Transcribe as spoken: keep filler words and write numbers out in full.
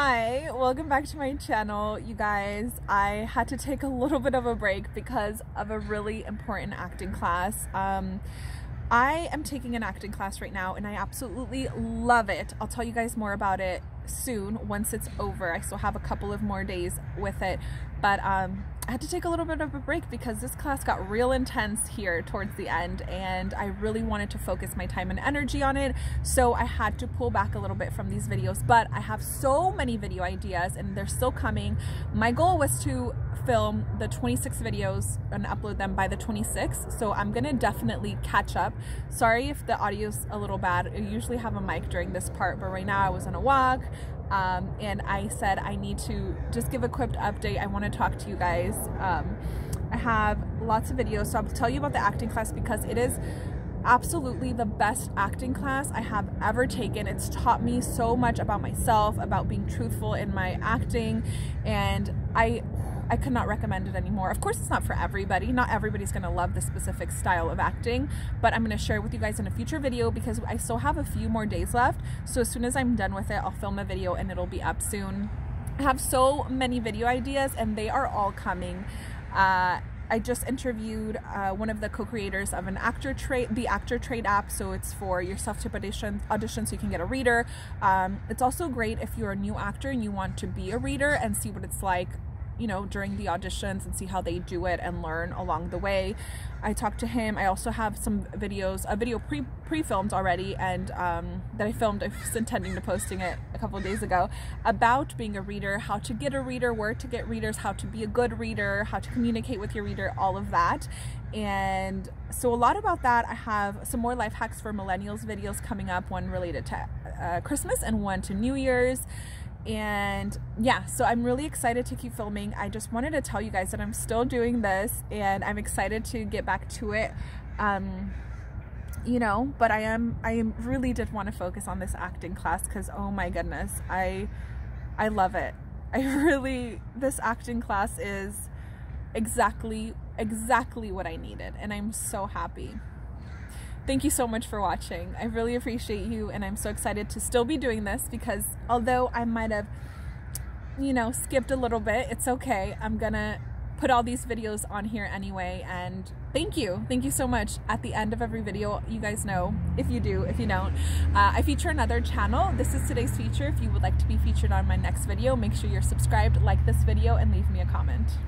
Hi, welcome back to my channel, you guys. I had to take a little bit of a break because of a really important acting class. Um, I am taking an acting class right now and I absolutely love it. I'll tell you guys more about it soon once it's over. I still have a couple of more days with it, but um, I had to take a little bit of a break because this class got real intense here towards the end and I really wanted to focus my time and energy on it, so I had to pull back a little bit from these videos. But I have so many video ideas and they're still coming. My goal was to film the twenty-six videos and upload them by the twenty-sixth, so I'm gonna definitely catch up. Sorry if the audio's a little bad. I usually have a mic during this part, but right now I was on a walk. Um, and I said I need to just give a quick update. I want to talk to you guys. Um, I have lots of videos, so I'll tell you about the acting class because it is absolutely the best acting class I have ever taken. It's taught me so much about myself, about being truthful in my acting, and I I could not recommend it anymore. Of course, it's not for everybody. Not everybody's gonna love this specific style of acting, but I'm gonna share it with you guys in a future video because I still have a few more days left. So as soon as I'm done with it, I'll film a video and it'll be up soon. I have so many video ideas and they are all coming. Uh, I just interviewed uh, one of the co-creators of an actor trade, the actor trade app. So it's for your self-tip audition, audition so you can get a reader. Um, it's also great if you're a new actor and you want to be a reader and see what it's like, you know, during the auditions and see how they do it and learn along the way. I talked to him. I also have some videos, a video pre pre-filmed already, and um, that I filmed, I was intending to posting it a couple of days ago, about being a reader, how to get a reader, where to get readers, how to be a good reader, how to communicate with your reader, all of that. And so a lot about that. I have some more life hacks for millennials videos coming up, one related to uh, Christmas and one to New Year's. And yeah, so I'm really excited to keep filming. I just wanted to tell you guys that I'm still doing this and I'm excited to get back to it, um, you know, but I am, I am really did want to focus on this acting class because, oh my goodness, I, I love it. I really, this acting class is exactly, exactly what I needed and I'm so happy. Thank you so much for watching. I really appreciate you and I'm so excited to still be doing this because although I might have, you know, skipped a little bit, it's okay. I'm gonna put all these videos on here anyway, and thank you. Thank you so much. At the end of every video, you guys know, if you do, if you don't, uh, I feature another channel. This is today's feature. If you would like to be featured on my next video, make sure you're subscribed, like this video, and leave me a comment.